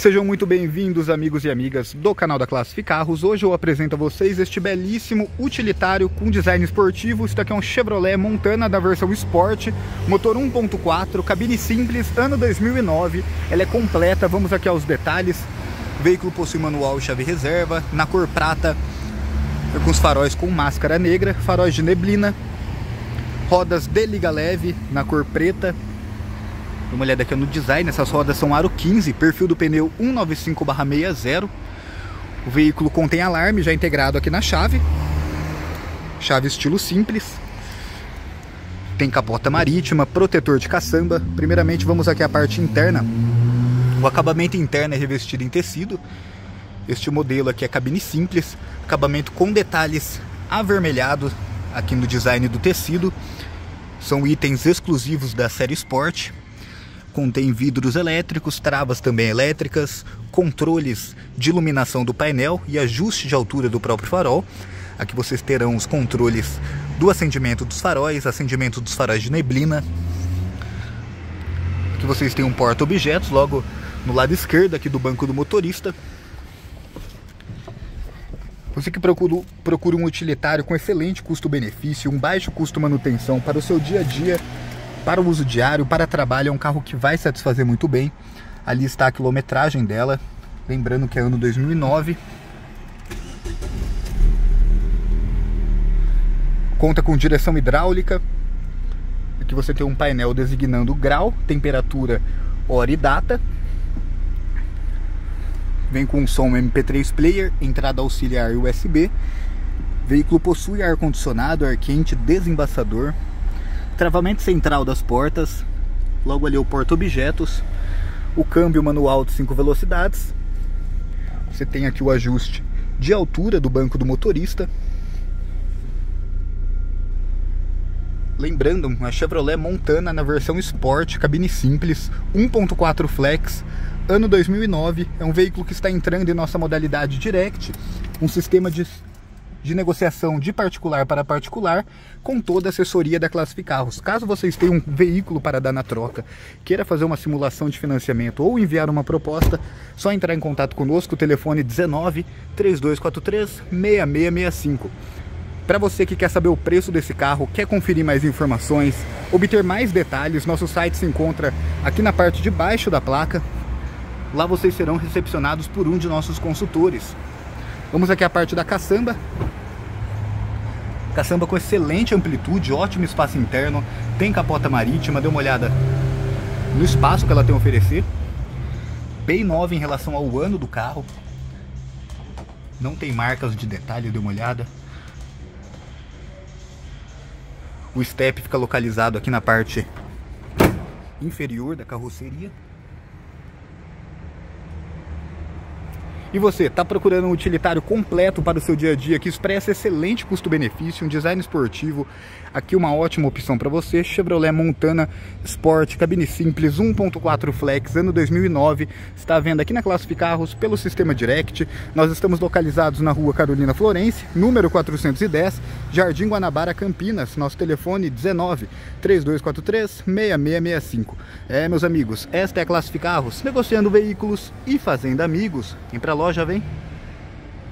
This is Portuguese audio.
Sejam muito bem-vindos, amigos e amigas do canal da Classificarros. Hoje eu apresento a vocês este belíssimo utilitário com design esportivo. Isso daqui é um Chevrolet Montana da versão Sport, motor 1.4, cabine simples, ano 2009. Ela é completa, vamos aqui aos detalhes. O veículo possui manual e chave reserva, na cor prata, com os faróis com máscara negra, faróis de neblina, rodas de liga leve na cor preta. Dá uma olhada aqui no design, essas rodas são aro 15, perfil do pneu 195/60. O veículo contém alarme já integrado aqui na chave. Chave estilo simples. Tem capota marítima, protetor de caçamba. Primeiramente vamos aqui à parte interna. O acabamento interno é revestido em tecido. Este modelo aqui é cabine simples. Acabamento com detalhes avermelhados aqui no design do tecido. São itens exclusivos da série Sport. Contém vidros elétricos, travas também elétricas, controles de iluminação do painel e ajuste de altura do próprio farol. Aqui vocês terão os controles do acendimento dos faróis, acendimento dos faróis de neblina. Aqui vocês têm um porta-objetos logo no lado esquerdo aqui do banco do motorista. Você que procura um utilitário com excelente custo-benefício, um baixo custo-manutenção para o seu dia a dia, para o uso diário, para trabalho, é um carro que vai satisfazer muito bem. Ali está a quilometragem dela, lembrando que é ano 2009. Conta com direção hidráulica. Aqui você tem um painel designando grau, temperatura, hora e data. Vem com um som MP3 player, entrada auxiliar USB. O veículo possui ar-condicionado, ar quente, desembaçador. Travamento central das portas, logo ali o porta-objetos, o câmbio manual de 5 velocidades, você tem aqui o ajuste de altura do banco do motorista. Lembrando, a Chevrolet Montana na versão Sport, cabine simples, 1.4 Flex, ano 2009, é um veículo que está entrando em nossa modalidade Direct, um sistema de negociação de particular para particular, com toda a assessoria da Classificarros. Caso vocês tenham um veículo para dar na troca, queira fazer uma simulação de financiamento ou enviar uma proposta, só entrar em contato conosco, telefone 19 3243 6665. Para você que quer saber o preço desse carro, quer conferir mais informações, obter mais detalhes, nosso site se encontra aqui na parte de baixo da placa. Lá vocês serão recepcionados por um de nossos consultores. Vamos aqui à parte da caçamba. Caçamba com excelente amplitude, ótimo espaço interno, tem capota marítima, dê uma olhada no espaço que ela tem a oferecer. Bem nova em relação ao ano do carro. Não tem marcas de detalhe, dê uma olhada. O step fica localizado aqui na parte inferior da carroceria. E você, está procurando um utilitário completo para o seu dia a dia que expressa excelente custo-benefício, um design esportivo? Aqui uma ótima opção para você, Chevrolet Montana Sport, cabine simples, 1.4 Flex, ano 2009, está à venda aqui na Classificarros pelo sistema Direct. Nós estamos localizados na rua Carolina Florence, número 410, Jardim Guanabara, Campinas, nosso telefone 19 3243 6665. É, meus amigos, esta é a Classificarros, negociando veículos e fazendo amigos. Vem pra loja, vem!